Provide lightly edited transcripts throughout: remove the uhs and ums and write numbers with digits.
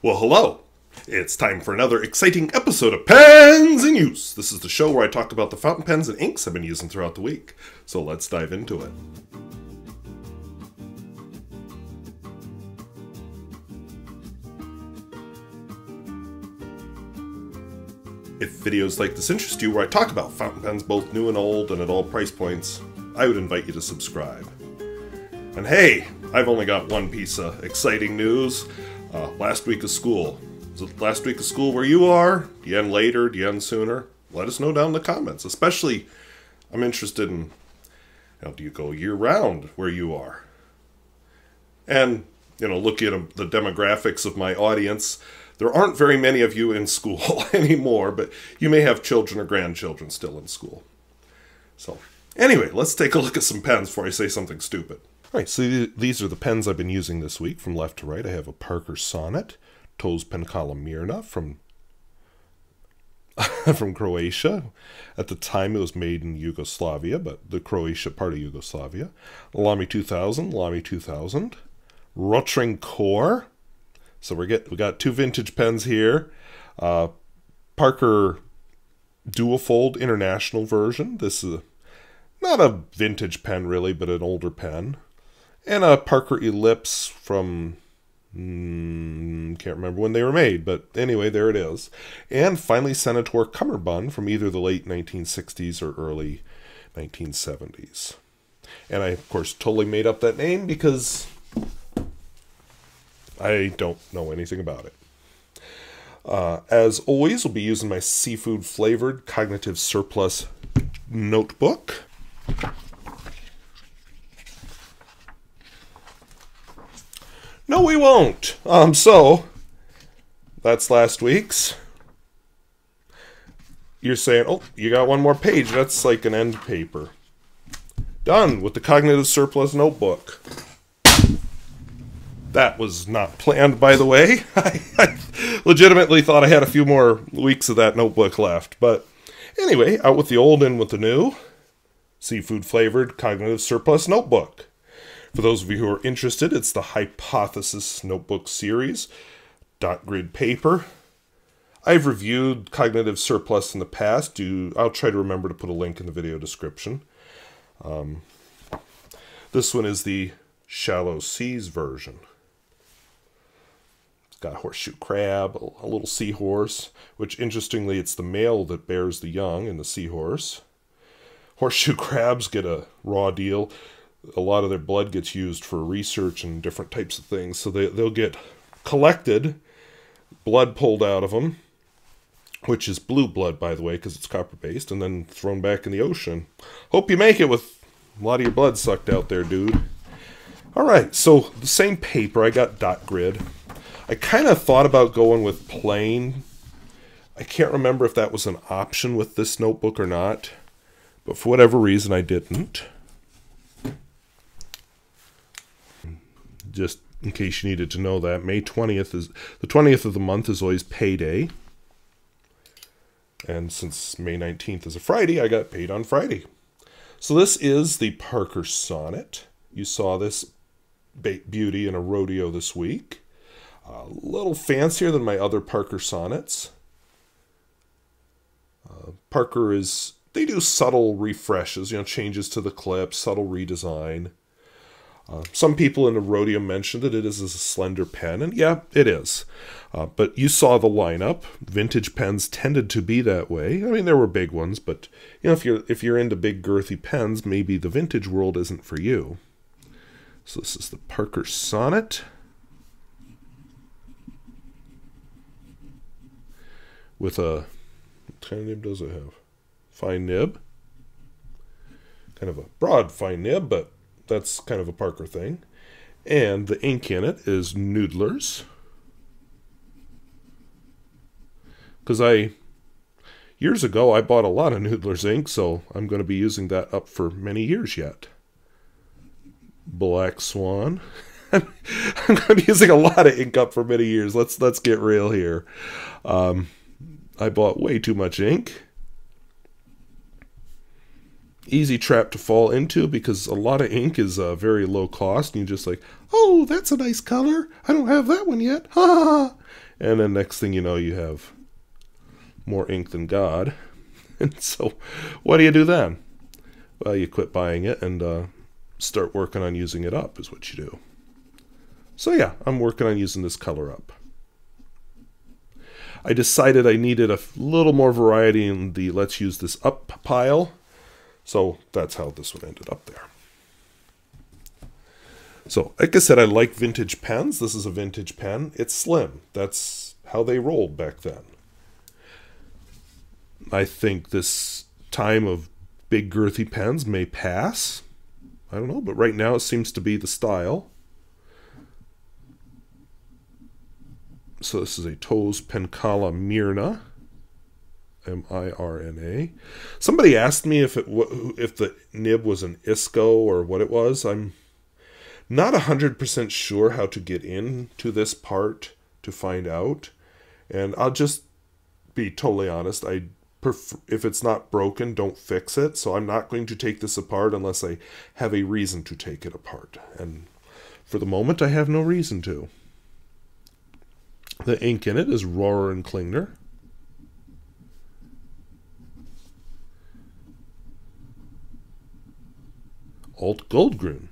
Well, hello. It's time for another exciting episode of Pens in Use. This is the show where I talk about the fountain pens and inks I've been using throughout the week. So let's dive into it. If videos like this interest you, where I talk about fountain pens both new and old and at all price points, I would invite you to subscribe. And hey, I've only got one piece of exciting news. Last week of school. Is it last week of school where you are? Do you end later? Do you end sooner? Let us know down in the comments. Especially, I'm interested in, do you go year round where you are? And, looking at the demographics of my audience, there aren't very many of you in school anymore, but you may have children or grandchildren still in school. So, anyway, let's take a look at some pens before I say something stupid. All right, so these are the pens I've been using this week from left to right. I have a Parker Sonnet, Toz Penkala Mirna from Croatia. At the time, it was made in Yugoslavia, but the Croatia part of Yugoslavia. Lamy 2000, Lamy 2000. Rotring Core. So we got two vintage pens here. Parker Duofold International version. This is not a vintage pen really, but an older pen. And a Parker Ellipse from, can't remember when they were made, but anyway, there it is. And finally, Senator Cummerbund from either the late 1960s or early 1970s. And I, of course, totally made up that name because I don't know anything about it. As always, we'll be using my seafood-flavored Cognitive Surplus notebook. No, we won't. So that's last week's. You're saying, oh, you got one more page. That's like an end paper. Done with the Cognitive Surplus notebook. That was not planned, by the way. I legitimately thought I had a few more weeks of that notebook left. But anyway, out with the old, in with the new. Seafood-flavored Cognitive Surplus notebook. For those of you who are interested, it's the Hypothesis Notebook series. Dot grid paper. I've reviewed Cognitive Surplus in the past. I'll try to remember to put a link in the video description. This one is the Shallow Seas version. Got a horseshoe crab, a little seahorse, which interestingly it's the male that bears the young in the seahorse. Horseshoe crabs get a raw deal. A lot of their blood gets used for research and different types of things. So they'll get collected, blood pulled out of them, which is blue blood, by the way, because it's copper-based, and then thrown back in the ocean. Hope you make it with a lot of your blood sucked out there, dude. All right, so the same paper, I got dot grid. I kind of thought about going with plain. I can't remember if that was an option with this notebook or not, but for whatever reason I didn't. Just in case you needed to know that, May 20th is, the 20th of the month is always payday. And since May 19th is a Friday, I got paid on Friday. So this is the Parker Sonnet. You saw this beauty in a rodeo this week. A little fancier than my other Parker Sonnets. Parker is, they do subtle refreshes, changes to the clip, subtle redesign. Some people in the rodeo mentioned that it is a slender pen, and yeah, it is. But you saw the lineup. Vintage pens tended to be that way. I mean, there were big ones, but if you're into big girthy pens, maybe the vintage world isn't for you. So this is the Parker Sonnet. With a, what kind of nib does it have? Fine nib. Kind of a broad fine nib, but that's kind of a Parker thing. And the ink in it is Noodler's. Because years ago, I bought a lot of Noodler's ink, so I'm going to be using that up for many years yet. Black Swan. I'm going to be using a lot of ink up for many years. Let's get real here. I bought way too much ink. Easy trap to fall into because a lot of ink is very low cost. And you're just like, oh, that's a nice color. I don't have that one yet. Ha ha ha. And then next thing you know, you have more ink than God. And so what do you do then? Well, you quit buying it and start working on using it up is what you do. So yeah, I'm working on using this color up. I decided I needed a little more variety in the let's use this up pile. So that's how this one ended up there. So like I said, I like vintage pens. This is a vintage pen. It's slim. That's how they rolled back then. I think this time of big girthy pens may pass. I don't know, but right now it seems to be the style. So this is a Toz Penkala Mirna, M-I-R-N-A. Somebody asked me if the nib was an ISCO or what it was. I'm not 100% sure how to get into this part to find out. And I'll just be totally honest. I prefer, if it's not broken, don't fix it. So I'm not going to take this apart unless I have a reason to take it apart. And for the moment, I have no reason to. The ink in it is Rohrer and Klingner. Alt-goldgrün.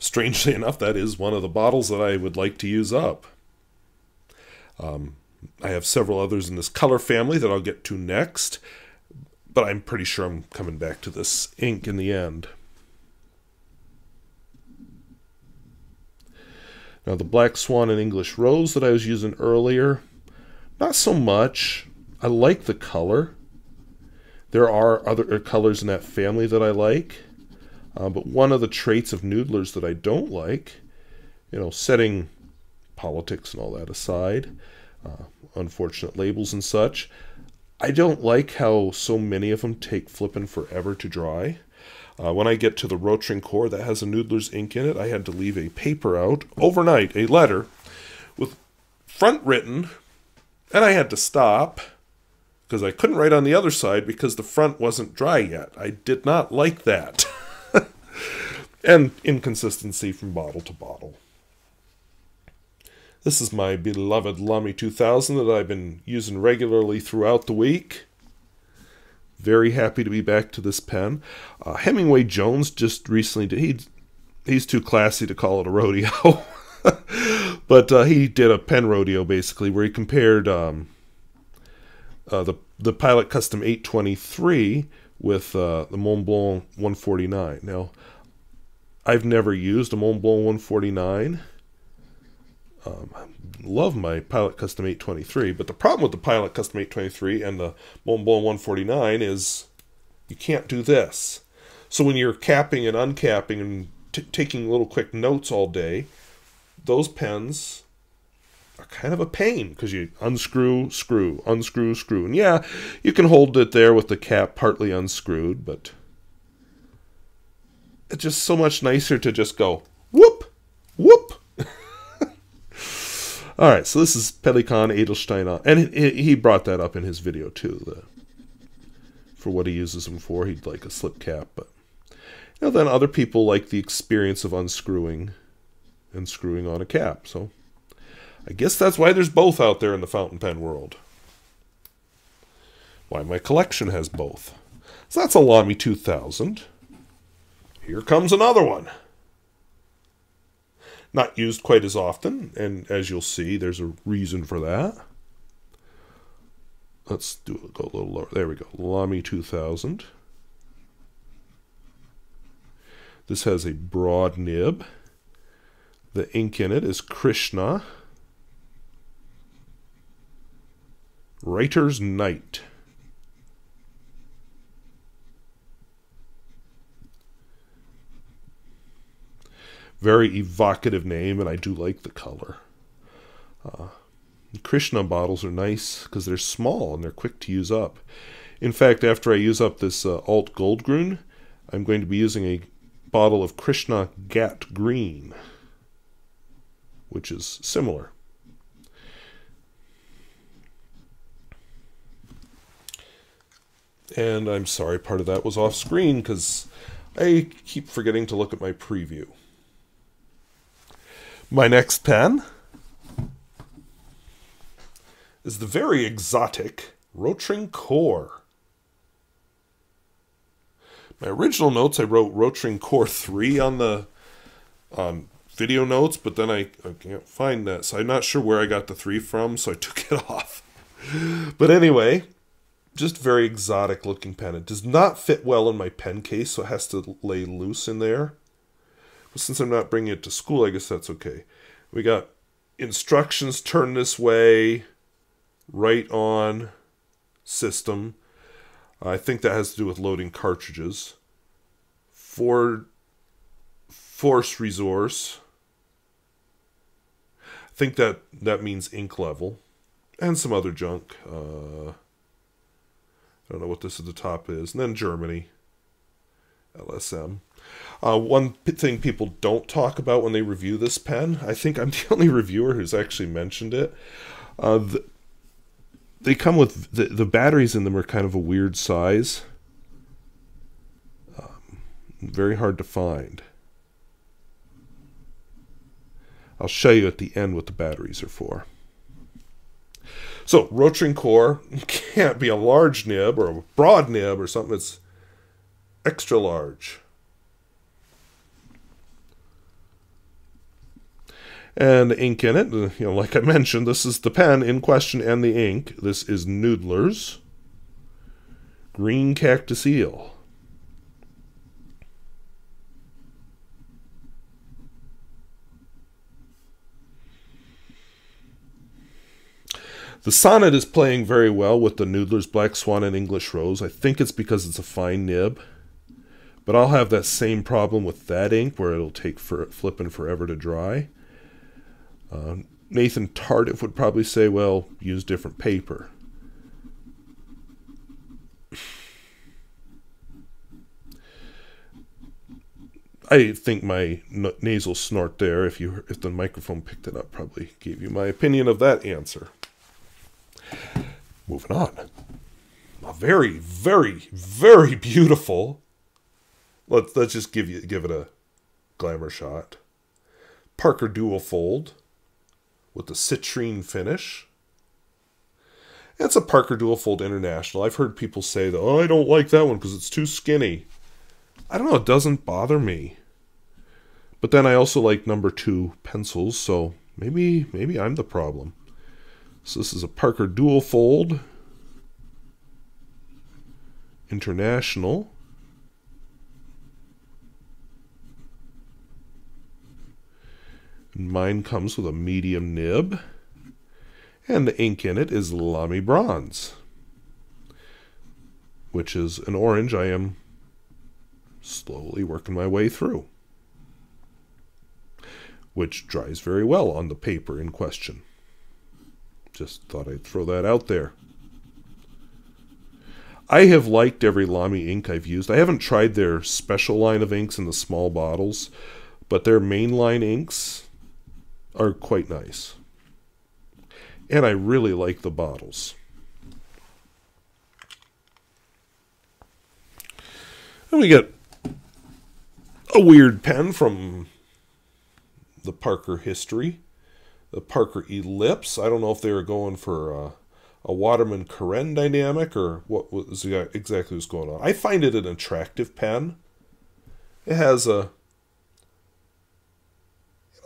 Strangely enough, that is one of the bottles that I would like to use up. I have several others in this color family that I'll get to next, but I'm pretty sure I'm coming back to this ink in the end. Now the Black Swan and English Rose that I was using earlier, not so much. I like the color. There are other colors in that family that I like, but one of the traits of Noodler's that I don't like, you know, setting politics and all that aside, unfortunate labels and such, I don't like how so many of them take flippin' forever to dry. When I get to the Rotring Core that has a Noodler's ink in it, I had to leave a paper out overnight, a letter, with front written, and I had to stop because I couldn't write on the other side because the front wasn't dry yet. I did not like that. And inconsistency from bottle to bottle. This is my beloved Lamy 2000 that I've been using regularly throughout the week. Very happy to be back to this pen. Hemingway Jones just recently did. He's too classy to call it a rodeo. But he did a pen rodeo, basically, where he compared the Pilot Custom 823 with the Montblanc 149. Now, I've never used a Montblanc 149. I love my Pilot Custom 823, but the problem with the Pilot Custom 823 and the Montblanc 149 is you can't do this. So when you're capping and uncapping and taking little quick notes all day, those pens are kind of a pain because you unscrew, screw, unscrew, screw. And yeah, you can hold it there with the cap partly unscrewed, but it's just so much nicer to just go whoop, whoop. All right, so this is Pelikan Edelstein, and he brought that up in his video too. For what he uses them for, he'd like a slip cap, but you know, then other people like the experience of unscrewing and screwing on a cap. So I guess that's why there's both out there in the fountain pen world. Why my collection has both. So that's a Lamy 2000. Here comes another one. Not used quite as often, and as you'll see, there's a reason for that. Let's go a little lower. There we go. Lamy 2000. This has a broad nib. The ink in it is Krishna. Writer's Night. Very evocative name, and I do like the color. Krishna bottles are nice because they're small and they're quick to use up. In fact, after I use up this Alt Goldgrün, I'm going to be using a bottle of Krishna Gat Green, which is similar. And I'm sorry, part of that was off screen because I keep forgetting to look at my preview. My next pen is the very exotic Rotring Core. My original notes, I wrote Rotring Core 3 on the video notes, but then I can't find that, so I'm not sure where I got the 3 from, so I took it off. But anyway, just very exotic looking pen. It does not fit well in my pen case, so it has to lay loose in there. But since I'm not bringing it to school, I guess that's okay. We got instructions, turn this way, right on, system. I think that has to do with loading cartridges. Force resource. I think that means ink level. And some other junk. I don't know what this at the top is. And then Germany. LSM. One thing people don't talk about when they review this pen, I think I'm the only reviewer who's actually mentioned it. They come with, the batteries in them are kind of a weird size. Very hard to find. I'll show you at the end what the batteries are for. So, Rotring Core can't be a large nib or a broad nib or something that's extra large. And ink in it, you know, like I mentioned, this is the pen in question and the ink. This is Noodler's Green Cactus Eel. The Sonnet is playing very well with the Noodler's Black Swan and English Rose. I think it's because it's a fine nib. But I'll have that same problem with that ink where it'll take flipping forever to dry. Nathan Tardiff would probably say, well, use different paper. I think my nasal snort there, if the microphone picked it up, probably gave you my opinion of that answer. Moving on. A very, very, very beautiful. Let's just give it a glamour shot. Parker Duofold with the citrine finish. That's a Parker Duofold International. I've heard people say that, oh, I don't like that one because it's too skinny. I don't know, it doesn't bother me. But then I also like #2 pencils, so maybe I'm the problem. So this is a Parker Duofold International. Mine comes with a medium nib, and the ink in it is Lamy Bronze, which is an orange I am slowly working my way through, which dries very well on the paper in question. Just thought I'd throw that out there. I have liked every Lamy ink I've used. I haven't tried their special line of inks in the small bottles, but their mainline inks are quite nice. And I really like the bottles. And we get a weird pen from the Parker history. The Parker Ellipse. I don't know if they were going for a Waterman Carène dynamic or what was exactly was going on. I find it an attractive pen. It has a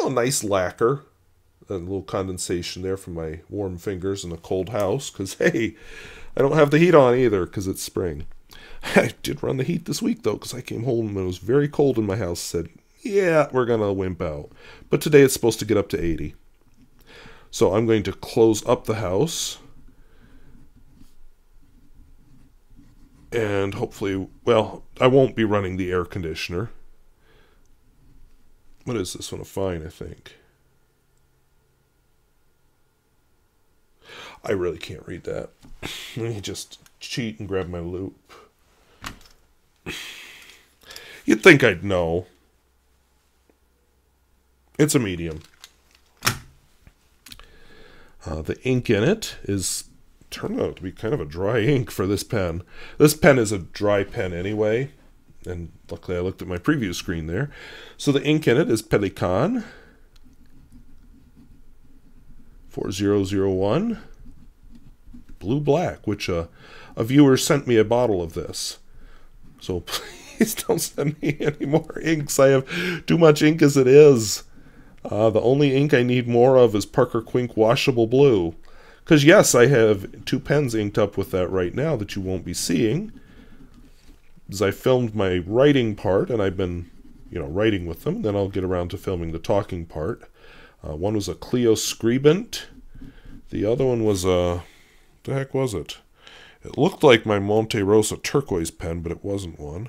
nice lacquer. A little condensation there from my warm fingers in a cold house because, hey, I don't have the heat on either because it's spring. I did run the heat this week, though, because I came home and it was very cold in my house. Said, yeah, we're going to wimp out. But today it's supposed to get up to 80. So I'm going to close up the house and hopefully, well, I won't be running the air conditioner. What is this one? A fine, I think. I really can't read that. Let me just cheat and grab my loop. You'd think I'd know. It's a medium. The ink in it is turned out to be kind of a dry ink for this pen. This pen is a dry pen anyway. and luckily I looked at my preview screen there. So the ink in it is Pelikan 4001 Blue Black, which a viewer sent me a bottle of this. So please don't send me any more inks. I have too much ink as it is. The only ink I need more of is Parker Quink Washable Blue. Because yes, I have two pens inked up with that right now that you won't be seeing. As I filmed my writing part, and I've been, you know, writing with them. Then I'll get around to filming the talking part. One was a Cleo Skribent. The other one was a... what the heck was it? It looked like my Monte Rosa turquoise pen, but it wasn't one.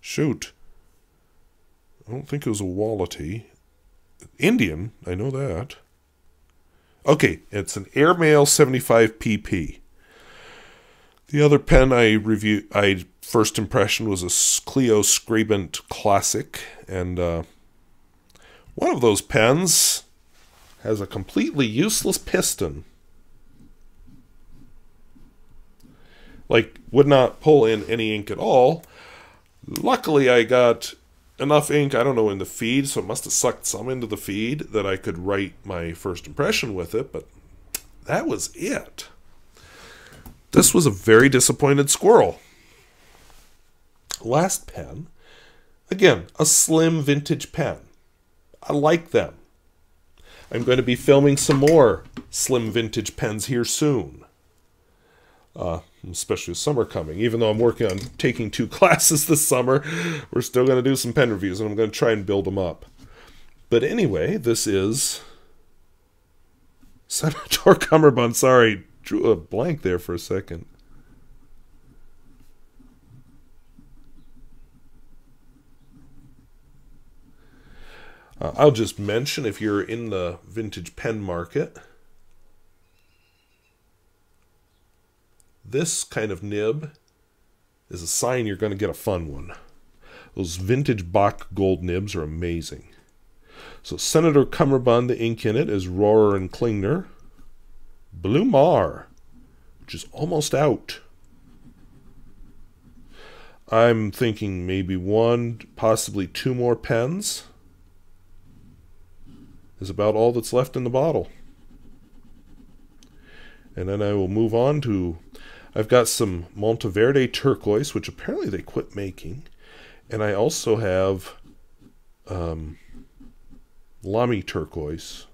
Shoot. I don't think it was a Wallaty. Indian, I know that. Okay, it's an Airmail 75 PP. The other pen I reviewed, I first impression was a Cleo Skribent Classic, and one of those pens has a completely useless piston. Like, would not pull in any ink at all. Luckily, I got enough ink, I don't know, in the feed, so it must have sucked some into the feed that I could write my first impression with it, but that was it. This was a very disappointed squirrel. Last pen. Again, a slim vintage pen. I like them. I'm going to be filming some more slim vintage pens here soon. Especially with summer coming. Even though I'm working on taking two classes this summer, we're still going to do some pen reviews, and I'm going to try and build them up. But anyway, this is... Senator Cummerbund, sorry, drew a blank there for a second. I'll just mention, if you're in the vintage pen market, this kind of nib is a sign you're going to get a fun one. Those vintage Bock gold nibs are amazing. So Senator Cummerbund, the ink in it is Rohrer and Klingner. Blue Mar, which is almost out. I'm thinking maybe one, possibly two more pens is about all that's left in the bottle. And then I will move on to... I've got some Monteverde turquoise, which apparently they quit making. And I also have Lamy turquoise.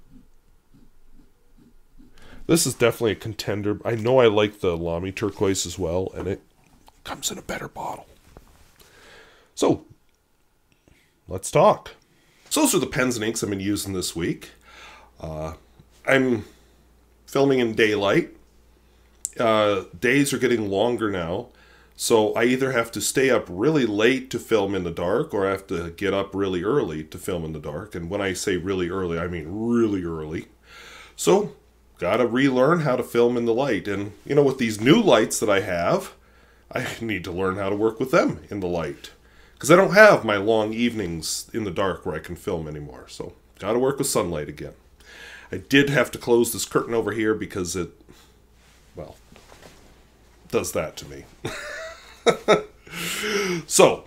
This is definitely a contender. I know I like the Lamy turquoise as well, and it comes in a better bottle. So, let's talk. So those are the pens and inks I've been using this week. I'm filming in daylight. Days are getting longer now, so I either have to stay up really late to film in the dark, or I have to get up really early to film in the dark. And when I say really early, I mean really early. So, gotta relearn how to film in the light. And, you know, with these new lights that I have, I need to learn how to work with them in the light. Because I don't have my long evenings in the dark where I can film anymore. So, gotta work with sunlight again. I did have to close this curtain over here because it, well, does that to me. So,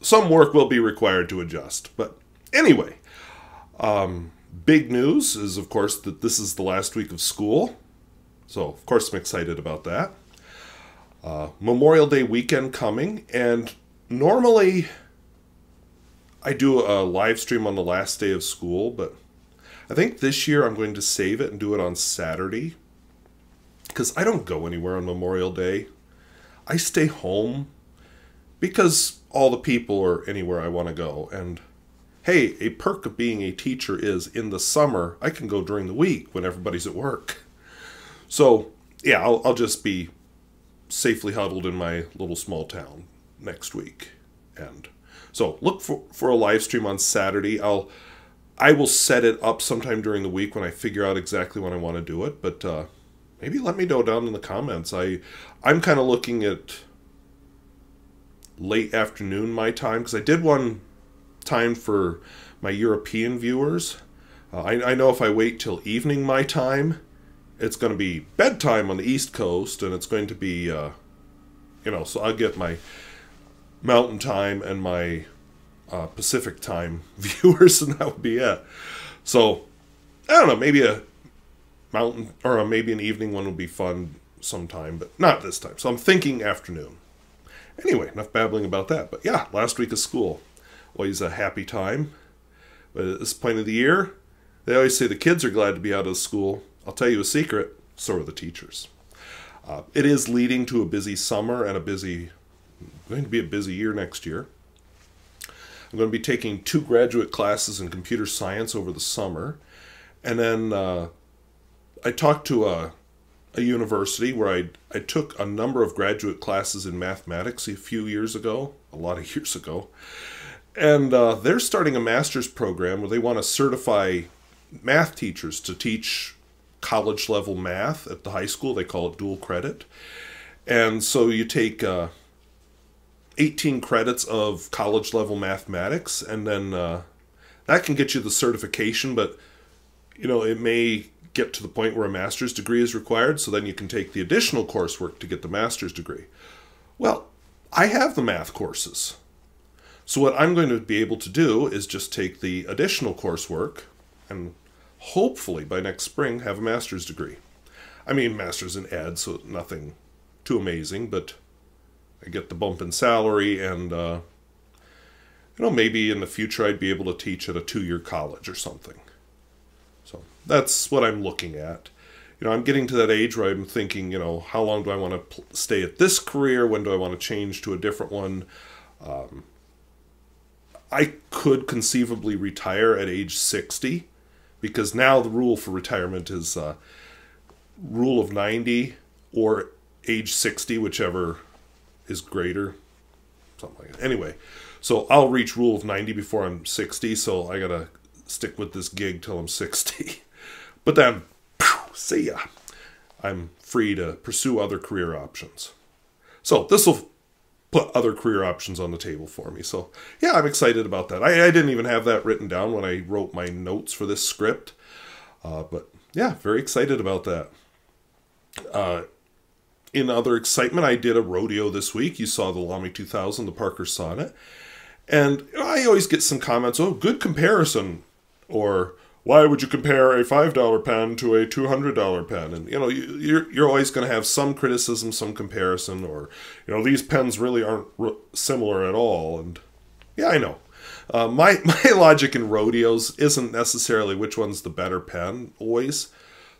some work will be required to adjust. But anyway, big news is, of course, that this is the last week of school. So, of course, I'm excited about that. Memorial Day weekend coming. And normally, I do a live stream on the last day of school. But I think this year I'm going to save it and do it on Saturday. Because I don't go anywhere on Memorial Day. I stay home because all the people are anywhere I want to go. And hey, a perk of being a teacher is in the summer, I can go during the week when everybody's at work. So yeah, I'll just be safely huddled in my little small town next week. And so look for a live stream on Saturday. I will set it up sometime during the week when I figure out exactly when I want to do it. But maybe let me know down in the comments. I'm kind of looking at late afternoon my time, because I did one time for my European viewers. I know if I wait till evening my time, it's going to be bedtime on the East Coast, and it's going to be, you know, so I get my Mountain Time and my Pacific Time viewers, and that would be it. So, I don't know, maybe a mountain, or maybe an evening one would be fun sometime, but not this time. So I'm thinking afternoon. Anyway, enough babbling about that. But yeah, last week of school, always a happy time. But at this point of the year, they always say the kids are glad to be out of school. I'll tell you a secret, so are the teachers. It is leading to a busy summer and a busy, going to be a busy year next year. I'm going to be taking 2 graduate classes in computer science over the summer. And then I talked to a university where I took a number of graduate classes in mathematics a few years ago, a lot of years ago. And they're starting a master's program where they want to certify math teachers to teach college-level math at the high school. They call it dual credit. And so you take 18 credits of college-level mathematics, and then that can get you the certification, but you know, it may get to the point where a master's degree is required, so then you can take the additional coursework to get the master's degree. Well, I have the math courses. So what I'm going to be able to do is just take the additional coursework and hopefully by next spring have a master's degree. I mean, master's in ed, so nothing too amazing, but I get the bump in salary, and you know, maybe in the future I'd be able to teach at a 2-year college or something. So that's what I'm looking at. You know, I'm getting to that age where I'm thinking, you know, how long do I want to stay at this career? When do I want to change to a different one? I could conceivably retire at age 60, because now the rule for retirement is rule of 90 or age 60, whichever is greater, something like that. Anyway, so I'll reach rule of 90 before I'm 60, so I gotta stick with this gig till I'm 60. But then, phew, see ya. I'm free to pursue other career options. So this will put other career options on the table for me. So yeah, I'm excited about that. I didn't even have that written down when I wrote my notes for this script. But yeah, very excited about that. In other excitement, I did a rodeo this week. You saw the Lamy 2000, the Parker Sonnet. And I always get some comments, oh, good comparison. Or, why would you compare a $5 pen to a $200 pen? And, you know, you're always going to have some criticism, some comparison, or, you know, these pens really aren't similar at all. And, yeah, I know. My logic in rodeos isn't necessarily which one's the better pen, always.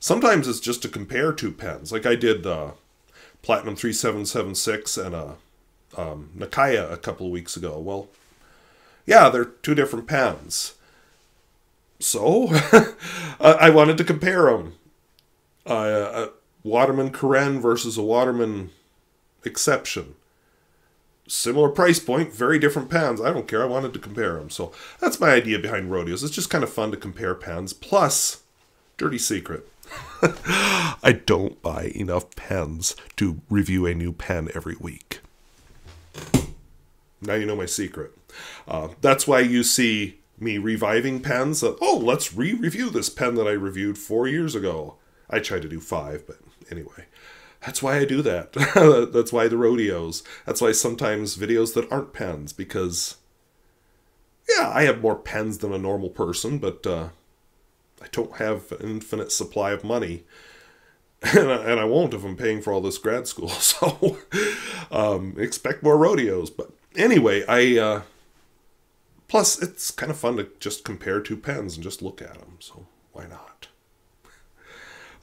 Sometimes it's just to compare 2 pens. Like I did Platinum 3776 and Nakaya a couple of weeks ago. Well, yeah, they're 2 different pens. So, I wanted to compare them. A Waterman Carène versus a Waterman Exception. Similar price point, very different pens. I don't care. I wanted to compare them. So, that's my idea behind rodeos. It's just kind of fun to compare pens. Plus, dirty secret, I don't buy enough pens to review a new pen every week. Now you know my secret. That's why you see me reviving pens. Oh, let's re-review this pen that I reviewed 4 years ago. I tried to do 5, but anyway. That's why I do that. That's why the rodeos. That's why sometimes videos that aren't pens, because, yeah, I have more pens than a normal person, but I don't have an infinite supply of money. And I won't if I'm paying for all this grad school, so expect more rodeos. But anyway, plus, it's kind of fun to just compare 2 pens and just look at them, so why not?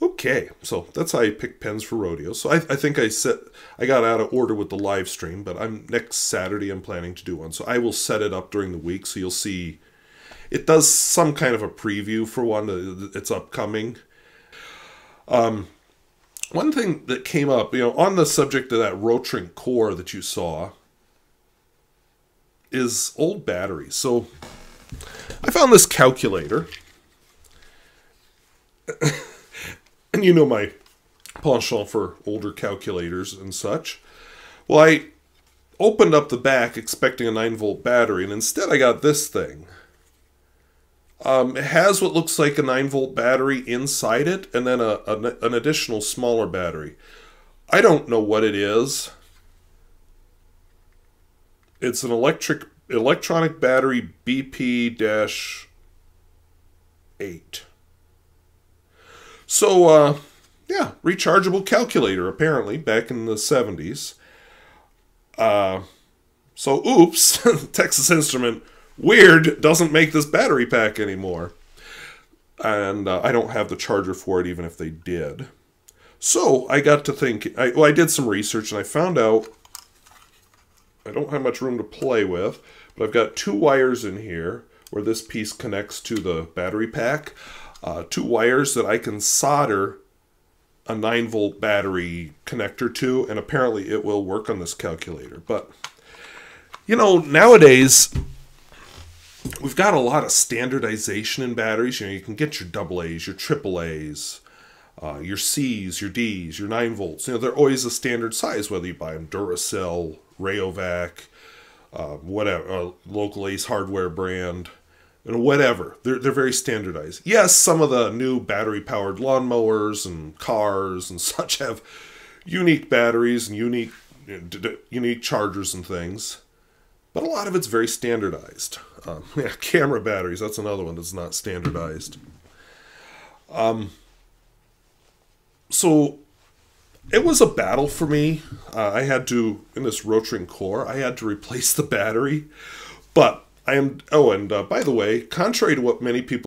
Okay, so that's how I pick pens for rodeos. So I think I got out of order with the live stream, but next Saturday I'm planning to do one. So I will set it up during the week, so you'll see. It does some kind of a preview for one that's upcoming. One thing that came up, you know, on the subject of that Rotring Core that you saw, is old batteries. So I found this calculator, and you know my penchant for older calculators and such. Well, I opened up the back expecting a 9-volt battery, and instead I got this thing. It has what looks like a 9-volt battery inside it, and then an additional smaller battery. I don't know what it is. It's an electronic battery BP-8. So, yeah, rechargeable calculator, apparently, back in the 70s. So, oops, Texas Instrument, weird, doesn't make this battery pack anymore. And I don't have the charger for it, even if they did. So, I got to think, well, I did some research, and I found out I don't have much room to play with, but I've got two wires in here where this piece connects to the battery pack. Two wires that I can solder a 9-volt battery connector to, and apparently it will work on this calculator. But, you know, nowadays we've got a lot of standardization in batteries. You know, you can get your AA's, your AAA's, your C's, your D's, your 9 volts. You know, they're always a standard size, whether you buy them Duracell, Rayovac, whatever, local Ace Hardware brand, and whatever. They're very standardized. Yes, some of the new battery-powered lawnmowers and cars and such have unique batteries and unique chargers and things, but a lot of it's very standardized. Yeah, camera batteries, that's another one that's not standardized. So it was a battle for me. I had to, in this Rotring Core, I had to replace the battery, but I am, oh, and by the way, contrary to what many people...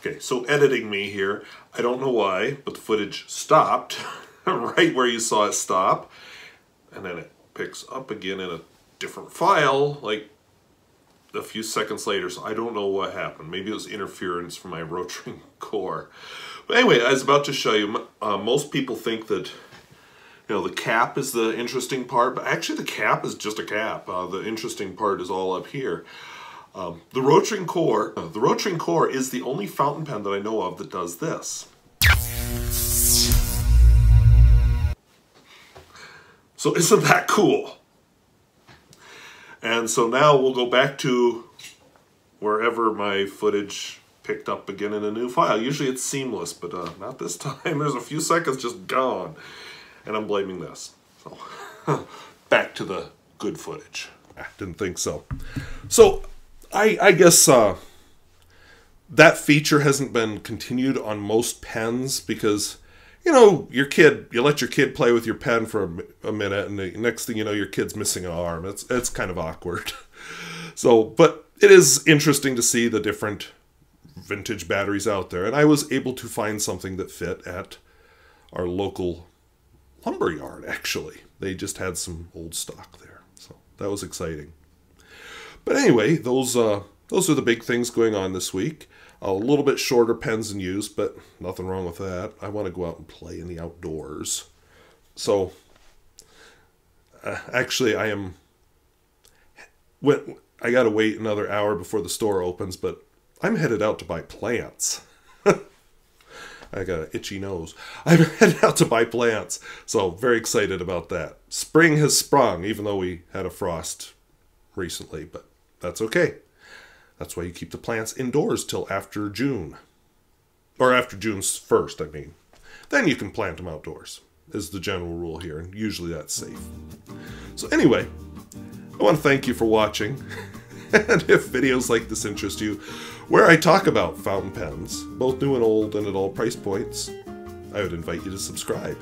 Okay, so editing me here, I don't know why, but the footage stopped right where you saw it stop, and then it picks up again in a different file, like a few seconds later, so I don't know what happened. Maybe it was interference from my Rotring Core. But anyway, I was about to show you, most people think that, you know, the cap is the interesting part, but actually the cap is just a cap. The interesting part is all up here. The Rotring Core is the only fountain pen that I know of that does this. So isn't that cool? And so now we'll go back to wherever my footage picked up again in a new file. Usually it's seamless, but not this time. There's a few seconds just gone. And I'm blaming this. So, back to the good footage. I didn't think so. So, I guess that feature hasn't been continued on most pens because, you know, your kid, you let your kid play with your pen for a minute and the next thing you know, your kid's missing an arm. It's kind of awkward. So, but it is interesting to see the different vintage batteries out there. And I was able to find something that fit at our local lumber yard, actually. They just had some old stock there, so that was exciting. But anyway, those are the big things going on this week. A little bit shorter pens in use, but nothing wrong with that. I want to go out and play in the outdoors. So, actually, I am... I gotta wait another hour before the store opens, but I'm headed out to buy plants. I got an itchy nose. I'm headed out to buy plants, so very excited about that. Spring has sprung, even though we had a frost recently, but that's okay. That's why you keep the plants indoors till after June. Or after June 1st, I mean. Then you can plant them outdoors, is the general rule here, and usually that's safe. So anyway, I want to thank you for watching. And if videos like this interest you, where I talk about fountain pens, both new and old and at all price points, I would invite you to subscribe.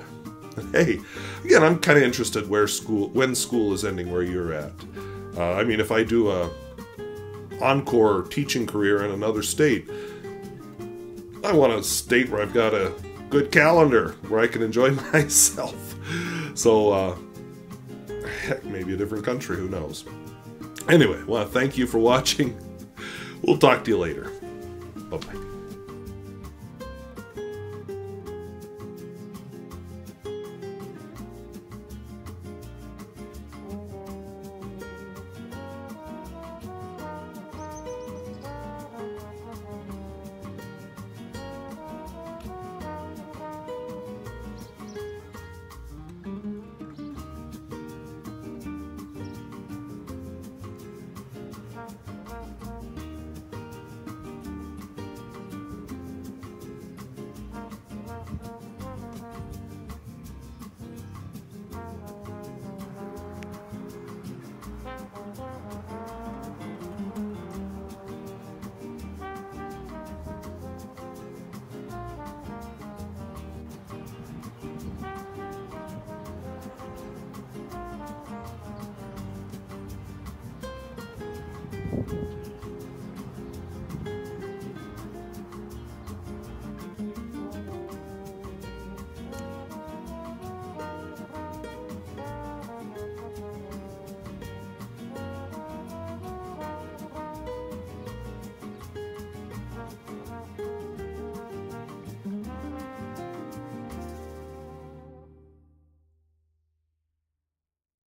And hey, again, I'm kind of interested when school is ending where you're at. I mean, if I do a encore teaching career in another state, I want a state where I've got a good calendar, where I can enjoy myself. So, heck, maybe a different country, who knows. Anyway, well, thank you for watching. We'll talk to you later. Bye-bye.